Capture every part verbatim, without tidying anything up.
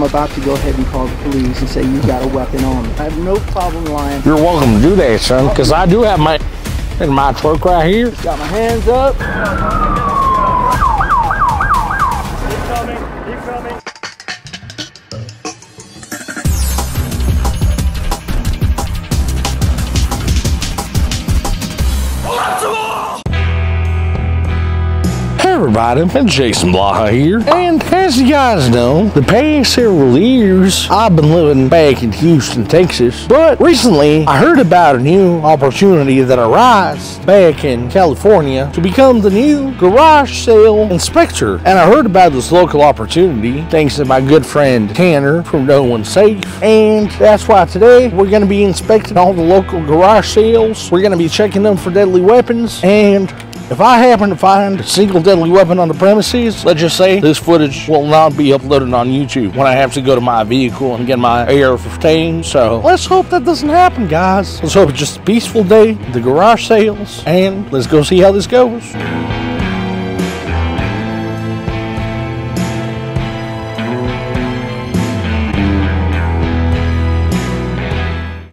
I'm about to go ahead and call the police and say you got a weapon on me. I have no problem lying. You're welcome to do that, son, because I do have my in my truck right here. Got my hands up. Keep coming. Keep coming. Everybody, it's Jason Blaha here, and as you guys know, the past several years I've been living back in Houston, Texas, but recently I heard about a new opportunity that arose back in California to become the new garage sale inspector, and I heard about this local opportunity thanks to my good friend Tanner from No One Safe, and that's why today we're going to be inspecting all the local garage sales. We're going to be checking them for deadly weapons, and if I happen to find a single deadly weapon on the premises, let's just say this footage will not be uploaded on YouTube when I have to go to my vehicle and get my A R fifteen. So let's hope that doesn't happen, guys. Let's hope it's just a peaceful day, the garage sales, and let's go see how this goes.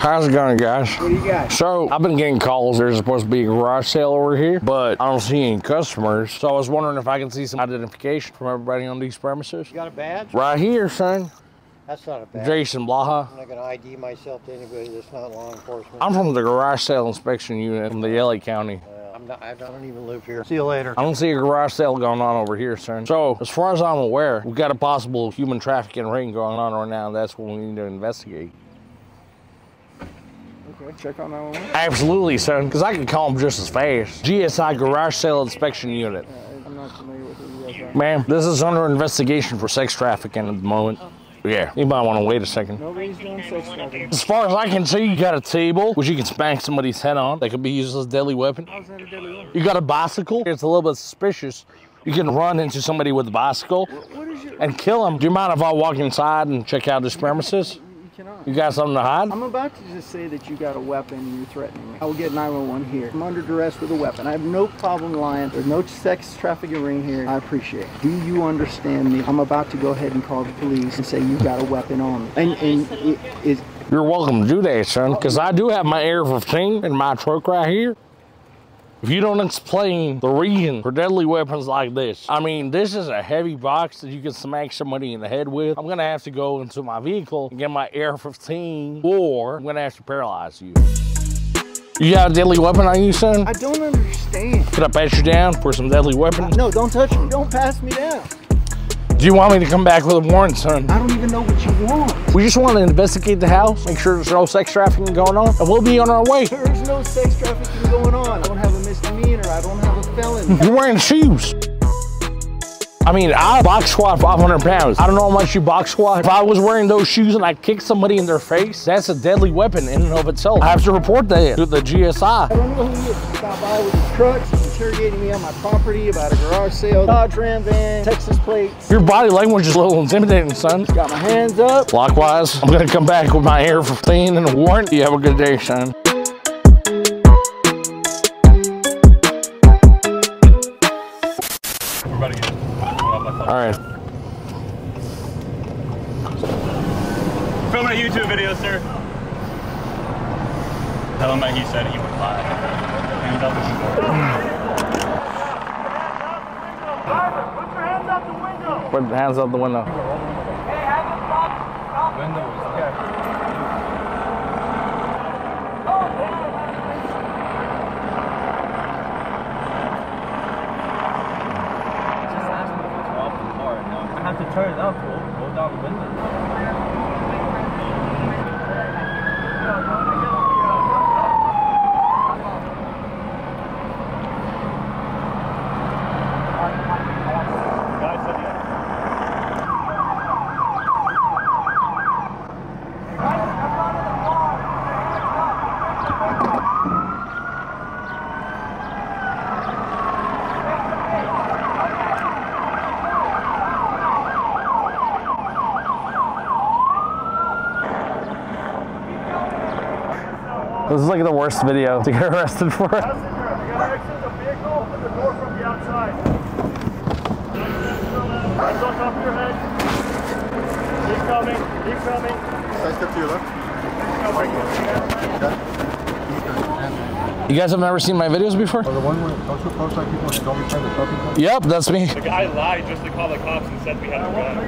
How's it going, guys? What do you got? So, I've been getting calls. There's supposed to be a garage sale over here, but I don't see any customers. So I was wondering if I can see some identification from everybody on these premises. You got a badge? Right here, son. That's not a badge. Jason Blaha. I'm not going to I D myself to anybody that's not law enforcement. I'm from the garage sale inspection unit from the L A County. Uh, I'm not, I don't even live here. See you later. I don't see a garage sale going on over here, son. So, as far as I'm aware, we've got a possible human trafficking ring going on right now. That's what we need to investigate. Check on that one. Absolutely, son, because I can call them just as fast. G S I Garage Sale Inspection Unit. Uh, I'm not familiar with the G S I. Ma'am, this is under investigation for sex trafficking at the moment. Oh. Yeah, you might want to wait a second. Nobody's doing sex trafficking. As far as I can see, you got a table, which you can spank somebody's head on. That could be used as a deadly weapon. How's that a deadly weapon? You got a bicycle. It's a little bit suspicious. You can run into somebody with a bicycle what is your... and kill them. Do you mind if I walk inside and check out this premises? You got something to hide? I'm about to just say that you got a weapon and you're threatening me. I will get nine one one here. I'm under duress with a weapon. I have no problem lying. There's no sex trafficking ring here. I appreciate it. Do you understand me? I'm about to go ahead and call the police and say you got a weapon on me. And, and it, it, you're welcome to do that, son, because I do have my A R fifteen in my truck right here. If you don't explain the reason for deadly weapons like this, I mean, this is a heavy box that you can smack somebody in the head with. I'm gonna have to go into my vehicle and get my A R fifteen, or I'm gonna have to paralyze you. You got a deadly weapon on you, son? I don't understand. Could I pat you down for some deadly weapon? No, don't touch me. Don't pass me down. Do you want me to come back with a warrant, son? I don't even know what you want. We just want to investigate the house, make sure there's no sex trafficking going on, and we'll be on our way. There is no sex trafficking going on. I don't have a misdemeanor. I don't have a felony. You're wearing shoes. I mean, I box squat five hundred pounds. I don't know how much you box squat. If I was wearing those shoes and I kicked somebody in their face, that's a deadly weapon in and of itself. I have to report that to the G S I. I don't know who you stop by with his trucks. Interrogating me on my property about a garage sale, Dodge Ram van, Texas plates. Your body language is a little intimidating, son. Got my hands up. Likewise, I'm gonna come back with my A R fifteen and a warrant. You have a good day, son. Everybody get all right. Filming a YouTube video, sir. Tell him that he said he would lie. He would lie. Put your hands out the window. Hey, have the box. Window is just ask me if it's off the car. No, I have to turn it up. Roll down the window. This is like the worst video to get arrested for. Passenger, you gotta exit the vehicle, open the door from the outside. Hands on top of your head. Keep filming. Side step to your left. Okay. You guys have never seen my videos before? Oh, the one where don't you approach like people and don't be trying to tell people? Yep, that's me. The guy lied just to call the cops and said we had a gun.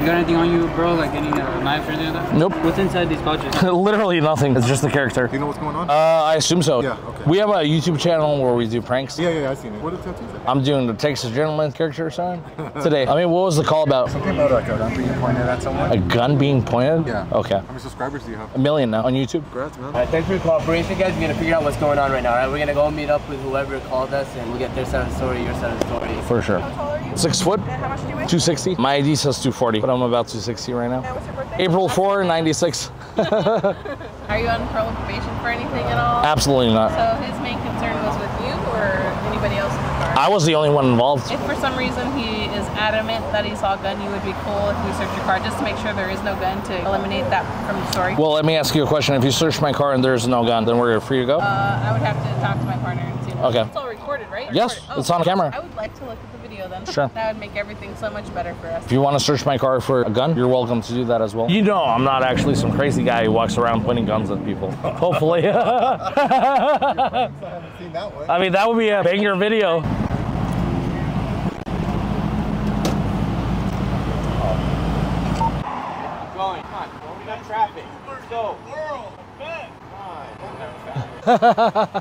You got anything on you, bro? Like any uh, knife or anything? Nope. What's inside these pouches? Literally nothing. It's just the character. Do you know what's going on? Uh, I assume so. Yeah, okay. We have a YouTube channel where we do pranks. Yeah, yeah, I've seen it. What are the tattoos? I'm doing the Texas Gentleman character sign today. I mean, what was the call about? Something about a gun being pointed at someone. A gun being pointed? Yeah. Okay. How many subscribers do you have? A million now on YouTube. Congrats, man. All right, thanks for your cooperation, guys. We're going to figure out what's going on right now, all right? We're going to go meet up with whoever called us, and we'll get their side of the story, your side of the story. For sure. How tall are you? Six foot. And how much do you weigh? two sixty. My I D says two forty, but I'm about two sixty right now. And what's your birthday? April fourth, ninety-six. Are you on probation for anything at all? Absolutely not. So his main concern was with you or anybody else in the car? I was the only one involved. If for some reason he is adamant that he saw a gun, you would be cool if we search your car just to make sure there is no gun to eliminate that from the story. Well, let me ask you a question. If you search my car and there's no gun, then we're free to go? Uh, I would have to talk to my partner and see. Okay. It's all recorded, right? Yes, recorded. Oh, it's on camera. I would like to look at the video then. Sure. That would make everything so much better for us. If you want to search my car for a gun, you're welcome to do that as well. You know I'm not actually some crazy guy who walks around pointing guns at people. Hopefully. I haven't seen that one. I mean, that would be a banger video.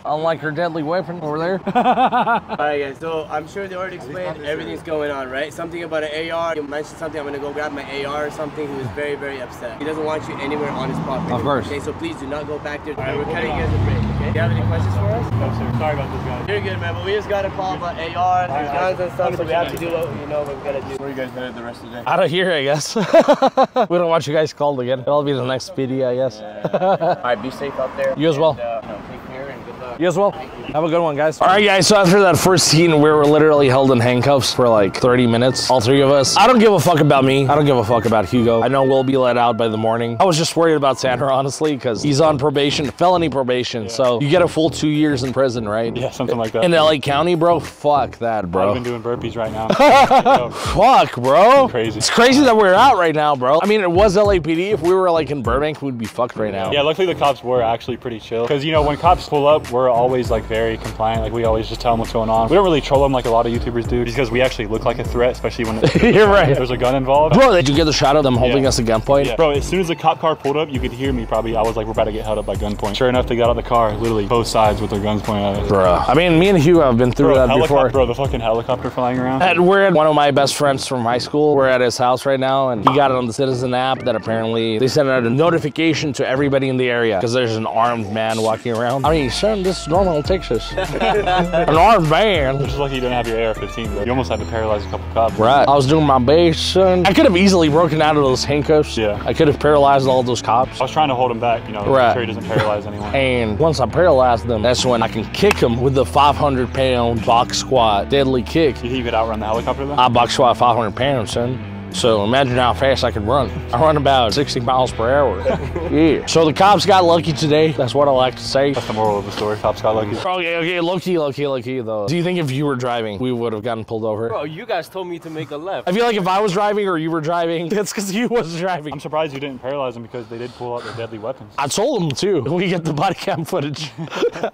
Unlike her deadly weapon over there. Alright guys, so I'm sure they already explained everything's going on, right? Something about an A R. You mentioned something, I'm gonna go grab my A R or something. He was very, very upset. He doesn't want you anywhere on his property. Of course. Okay, so please do not go back there. Alright, we're cutting you guys a break, okay? Do you have any questions for us? No, sir. Sorry about this guy. You're good, man, but we just got a call about A R, there's guns and stuff, so we have to do what you know what we gotta do. Where are you guys headed the rest of the day? Out of here, I guess. We don't want you guys called again. That'll be the next video, I guess. Yeah, yeah, yeah. Alright, be safe out there. You as well. And, uh, You as well. Have a good one, guys. All right, guys. So after that first scene, we were literally held in handcuffs for like thirty minutes. All three of us. I don't give a fuck about me. I don't give a fuck about Hugo. I know we'll be let out by the morning. I was just worried about Sander, honestly, because he's on probation, felony probation. Yeah. So you get a full two years in prison, right? Yeah, something like that. In L A County, bro. Fuck that, bro. I've been doing burpees right now. Fuck, bro. It's crazy. It's crazy that we're out right now, bro. I mean, it was L A P D. If we were like in Burbank, we'd be fucked right now. Yeah, luckily the cops were actually pretty chill. Because you know, when cops pull up, we're We're always like very compliant. Like we always just tell them what's going on. We don't really troll them like a lot of YouTubers do because we actually look like a threat, especially when you're right. There's a gun involved. Bro, did you get the shot of them holding yeah. us at gunpoint? Yeah. Bro, as soon as the cop car pulled up, you could hear me probably. I was like, we're about to get held up by gunpoint. Sure enough, they got out of the car, literally both sides with their guns pointed at us. Bro, I mean, me and Hugo have been through bro, that before. Bro, the fucking helicopter flying around. And we're at one of my best friends from high school. We're at his house right now, and he got it on the Citizen app that apparently they sent out a notification to everybody in the area because there's an armed man walking around. I mean, sure. This is normal Texas. An armed man. It's just lucky you don't have your A R fifteen, though. You almost had to paralyze a couple cops. Right. I was doing my best, son. I could have easily broken out of those handcuffs. Yeah. I could have paralyzed all those cops. I was trying to hold him back, you know, right. Make sure he doesn't paralyze anyone. And once I paralyzed them, that's when I can kick him with the five hundred pound box squat deadly kick. You think you could outrun the helicopter, though? I box squat five hundred pounds, son. So imagine how fast I could run. I run about sixty miles per hour. Yeah. So the cops got lucky today. That's what I like to say. That's the moral of the story. Cops got lucky. Okay, okay, low-key, low-key, low-key, though. Do you think if you were driving, we would have gotten pulled over? Bro, you guys told me to make a left. I feel like if I was driving or you were driving, that's because you was driving. I'm surprised you didn't paralyze them because they did pull out their deadly weapons. I told them, too. We get the body cam footage.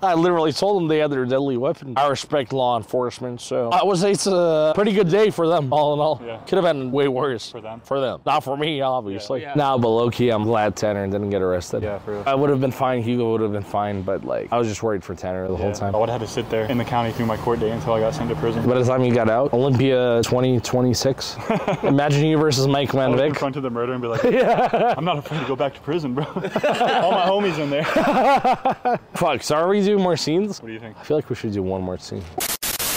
I literally told them they had their deadly weapon. I respect law enforcement, so I would say it's a pretty good day for them, all in all. Yeah. Could have been way worse. For them. For them. Not for me, obviously. Yeah. Yeah. Now, but low-key, I'm glad Tanner didn't get arrested. Yeah, for real. I would have been fine. Hugo would have been fine, but, like, I was just worried for Tanner the yeah. whole time. I would have had to sit there in the county through my court day until I got sent to prison. By the time you got out, Olympia twenty twenty-six. Imagine you versus Mike Manvick. In front of the murder and be like, yeah. I'm not afraid to go back to prison, bro. All my homies in there. Fuck, so are we doing more scenes? What do you think? I feel like we should do one more scene.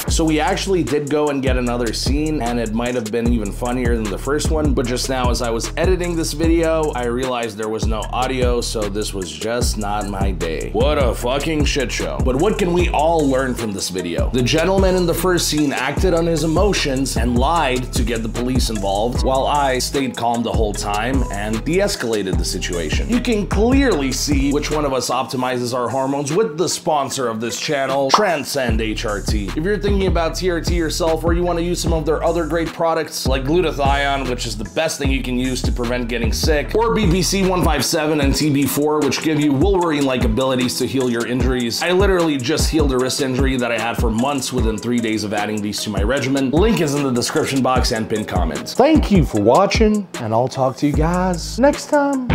So we actually did go and get another scene, and it might have been even funnier than the first one, but just now as I was editing this video, I realized there was no audio, so this was just not my day. What a fucking shit show. But what can we all learn from this video? The gentleman in the first scene acted on his emotions and lied to get the police involved, while I stayed calm the whole time and de-escalated the situation. You can clearly see which one of us optimizes our hormones with the sponsor of this channel, Transcend H R T. If you're thinking thinking about T R T yourself, or you want to use some of their other great products like glutathione, which is the best thing you can use to prevent getting sick, or B P C one fifty-seven and T B four, which give you Wolverine-like abilities to heal your injuries. I literally just healed a wrist injury that I had for months within three days of adding these to my regimen. Link is in the description box and pinned comment. Thank you for watching, and I'll talk to you guys next time.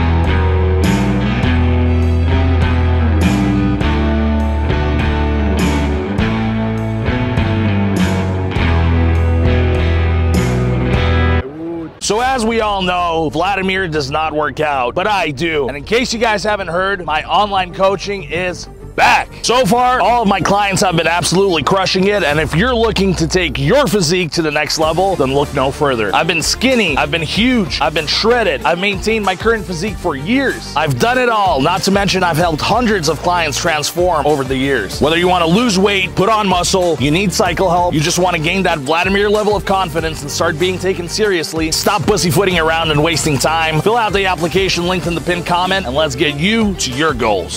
So as we all know, Vladimir does not work out, but I do. And in case you guys haven't heard, my online coaching is back. So far, all of my clients have been absolutely crushing it, and if you're looking to take your physique to the next level, then look no further. I've been skinny, I've been huge, I've been shredded, I've maintained my current physique for years. I've done it all, not to mention I've helped hundreds of clients transform over the years. Whether you want to lose weight, put on muscle, you need cycle help, you just want to gain that Vladimir level of confidence and start being taken seriously, stop pussyfooting around and wasting time, fill out the application linked in the pinned comment, and let's get you to your goals.